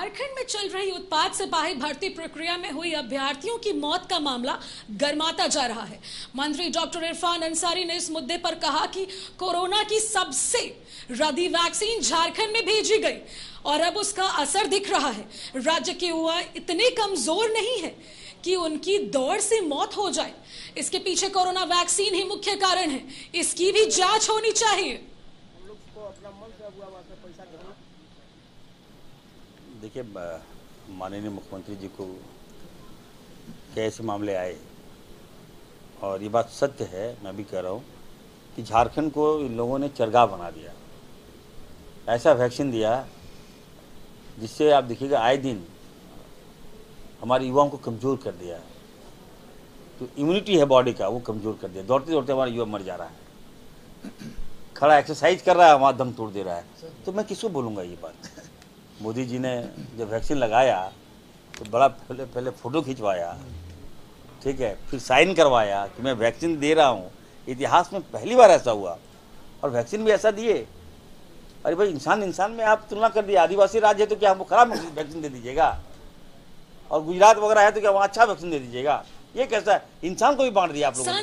झारखंड में चल रही उत्पाद सिपाही भर्ती प्रक्रिया में हुई अभ्यर्थियों की मौत का मामला गर्माता जा रहा है। मंत्री डॉक्टर इरफान अंसारी ने इस मुद्दे पर कहा कि कोरोना की सबसे रद्दी वैक्सीन झारखंड में भेजी गई और अब उसका असर दिख रहा है। राज्य के युवा इतने कमजोर नहीं है कि उनकी दौड़ से मौत हो जाए। इसके पीछे कोरोना वैक्सीन ही मुख्य कारण है। इसकी भी जाँच होनी चाहिए। देखिए, माननीय मुख्यमंत्री जी को कैसे मामले आए और ये बात सत्य है, मैं भी कह रहा हूँ कि झारखंड को इन लोगों ने चरगाह बना दिया। ऐसा वैक्सीन दिया जिससे आप देखिएगा आए दिन हमारे युवाओं को कमज़ोर कर दिया। तो इम्यूनिटी है बॉडी का, वो कमज़ोर कर दिया। दौड़ते दौड़ते हमारा युवा मर जा रहा है, खड़ा एक्सरसाइज कर रहा है वहाँ दम तोड़ दे रहा है। तो मैं किसको बोलूँगा ये बात। मोदी जी ने जब वैक्सीन लगाया तो बड़ा पहले फ़ोटो खिंचवाया, ठीक है, फिर साइन करवाया कि मैं वैक्सीन दे रहा हूँ। इतिहास में पहली बार ऐसा हुआ और वैक्सीन भी ऐसा दिए। अरे भाई, इंसान इंसान में आप तुलना कर दिए। आदिवासी राज्य है तो क्या हमको खराब वैक्सीन दे दीजिएगा, और गुजरात वगैरह है तो क्या वहाँ अच्छा वैक्सीन दे दीजिएगा। ये कैसा है, इंसान को भी बांट दिया आप लोगों ने।